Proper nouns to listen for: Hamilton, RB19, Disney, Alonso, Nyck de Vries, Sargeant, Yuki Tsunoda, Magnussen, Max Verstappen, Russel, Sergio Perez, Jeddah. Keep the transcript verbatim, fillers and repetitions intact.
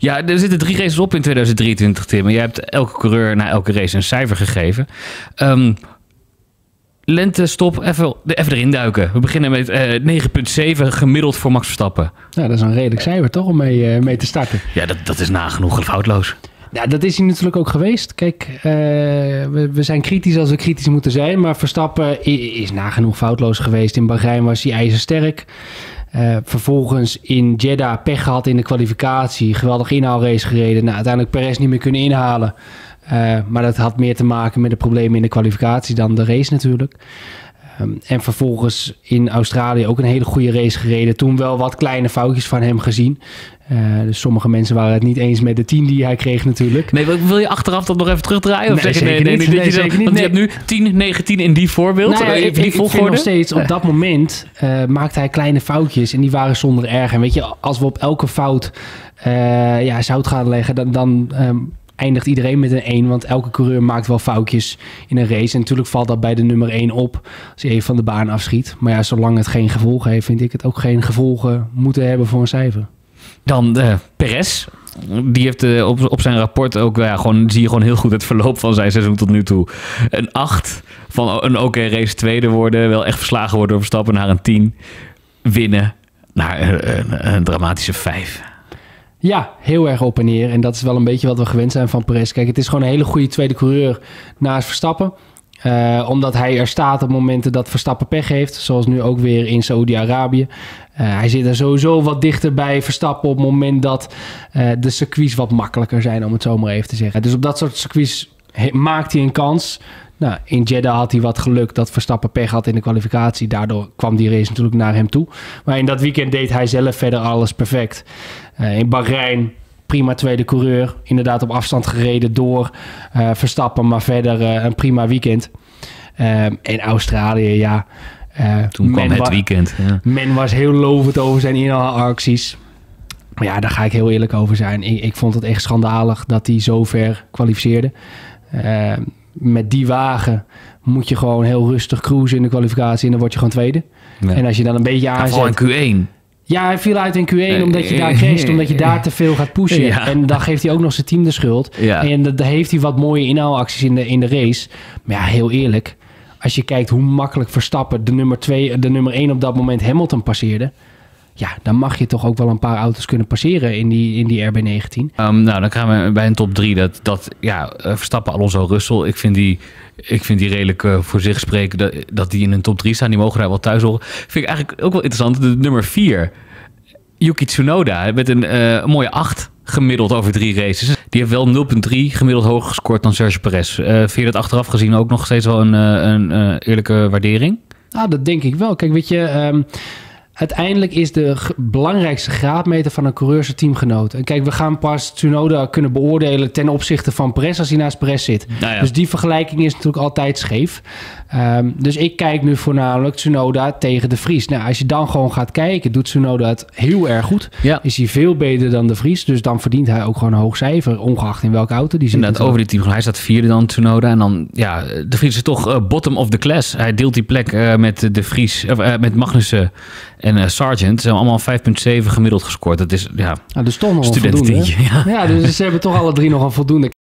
Ja, er zitten drie races op in tweeduizend drieëntwintig, Tim. En jij hebt elke coureur na elke race een cijfer gegeven. Um, Lente, stop, even, even erin duiken. We beginnen met uh, negen komma zeven gemiddeld voor Max Verstappen. Nou, dat is een redelijk cijfer toch om mee, uh, mee te starten. Ja, dat, dat is nagenoeg foutloos. Ja, dat is hij natuurlijk ook geweest. Kijk, uh, we, we zijn kritisch als we kritisch moeten zijn. Maar Verstappen is, is nagenoeg foutloos geweest. In Bahrein was hij ijzersterk. Uh, vervolgens in Jeddah pech gehad in de kwalificatie. Geweldig inhaalrace gereden. Nou, uiteindelijk Perez niet meer kunnen inhalen. Uh, maar dat had meer te maken met de problemen in de kwalificatie dan de race natuurlijk. Um, en vervolgens in Australië ook een hele goede race gereden. Toen wel wat kleine foutjes van hem gezien. Uh, dus sommige mensen waren het niet eens met de tien die hij kreeg natuurlijk. Nee, wil je achteraf dat nog even terugdraaien? Of nee, zeggen, zeker nee, niet. Nee, nee, nee, zeker niet. Want je hebt nu tien, negentien in die voorbeeld. Nou, uh, ik, die ik vind nog steeds, op dat moment uh, maakte hij kleine foutjes. En die waren zonder erg. En weet je, als we op elke fout uh, ja, zout gaan leggen, dan... dan um, eindigt iedereen met een één, want elke coureur maakt wel foutjes in een race. En natuurlijk valt dat bij de nummer één op als hij even van de baan afschiet. Maar ja, zolang het geen gevolgen heeft, vind ik het ook geen gevolgen moeten hebben voor een cijfer. Dan uh, Perez. Die heeft uh, op, op zijn rapport ook, ja, gewoon, zie je gewoon heel goed het verloop van zijn seizoen tot nu toe. Een acht van een oké okay race, tweede worden, wel echt verslagen worden door Verstappen, naar een tien. Winnen naar een, een, een dramatische vijf. Ja, heel erg op en neer. En dat is wel een beetje wat we gewend zijn van Perez. Kijk, het is gewoon een hele goede tweede coureur naast Verstappen. Uh, omdat hij er staat op momenten dat Verstappen pech heeft. Zoals nu ook weer in Saoedi-Arabië. Uh, hij zit er sowieso wat dichter bij Verstappen op het moment dat uh, de circuits wat makkelijker zijn, om het zo maar even te zeggen. Dus op dat soort circuits maakt hij een kans. Nou, in Jeddah had hij wat geluk dat Verstappen pech had in de kwalificatie. Daardoor kwam die race natuurlijk naar hem toe. Maar in dat weekend deed hij zelf verder alles perfect. Uh, in Bahrein, prima tweede coureur. Inderdaad op afstand gereden door uh, Verstappen. Maar verder uh, een prima weekend. Uh, in Australië, ja. Uh, Toen kwam het weekend. Ja. Men was heel lovend over zijn inhaalacties. Maar ja, daar ga ik heel eerlijk over zijn. Ik, ik vond het echt schandalig dat hij zo ver kwalificeerde. Uh, Met die wagen moet je gewoon heel rustig cruisen in de kwalificatie en dan word je gewoon tweede. Ja. En als je dan een beetje aanzet... Ja, in Q één. Ja, hij viel uit in Q één omdat je daar crasht, omdat je daar te veel gaat pushen. Ja. En dan geeft hij ook nog zijn team de schuld. Ja. En dan heeft hij wat mooie inhaalacties in de, in de race. Maar ja, heel eerlijk, als je kijkt hoe makkelijk Verstappen de nummer twee, de nummer één op dat moment Hamilton passeerde... Ja, dan mag je toch ook wel een paar auto's kunnen passeren in die, in die R B negentien. Um, nou, dan gaan we bij een top drie. Dat, dat, ja, Verstappen, Alonso, Russel. Ik vind die, ik vind die redelijk uh, voor zich spreken. Dat, dat die in een top drie staan. Die mogen daar wel thuis horen. Vind ik eigenlijk ook wel interessant. De nummer vier, Yuki Tsunoda. Met een uh, mooie acht gemiddeld over drie races. Die heeft wel nul komma drie gemiddeld hoger gescoord dan Sergio Perez. Uh, vind je dat achteraf gezien ook nog steeds wel een, een, een eerlijke waardering? Nou, dat denk ik wel. Kijk, weet je... Um, Uiteindelijk is de belangrijkste graadmeter van een coureur zijn teamgenoot. En kijk, we gaan pas Tsunoda kunnen beoordelen ten opzichte van Perez als hij naast Perez zit. Nou ja. Dus die vergelijking is natuurlijk altijd scheef. Um, dus ik kijk nu voornamelijk Tsunoda tegen de Vries. Nou, als je dan gewoon gaat kijken, doet Tsunoda het heel erg goed. Ja. Is hij veel beter dan de Vries. Dus dan verdient hij ook gewoon een hoog cijfer, ongeacht in welke auto die zit. Inderdaad, over dit team. Hij staat vierde dan Tsunoda. En dan, ja, de Vries is toch uh, bottom of the class. Hij deelt die plek uh, met de Vries, uh, uh, met Magnussen. En uh, Sargeant, ze hebben allemaal vijf komma zeven gemiddeld gescoord. Dat is, ja, nou, dus toch nog een studententientje. Ja. Ja, dus ze hebben toch alle drie nog een voldoende.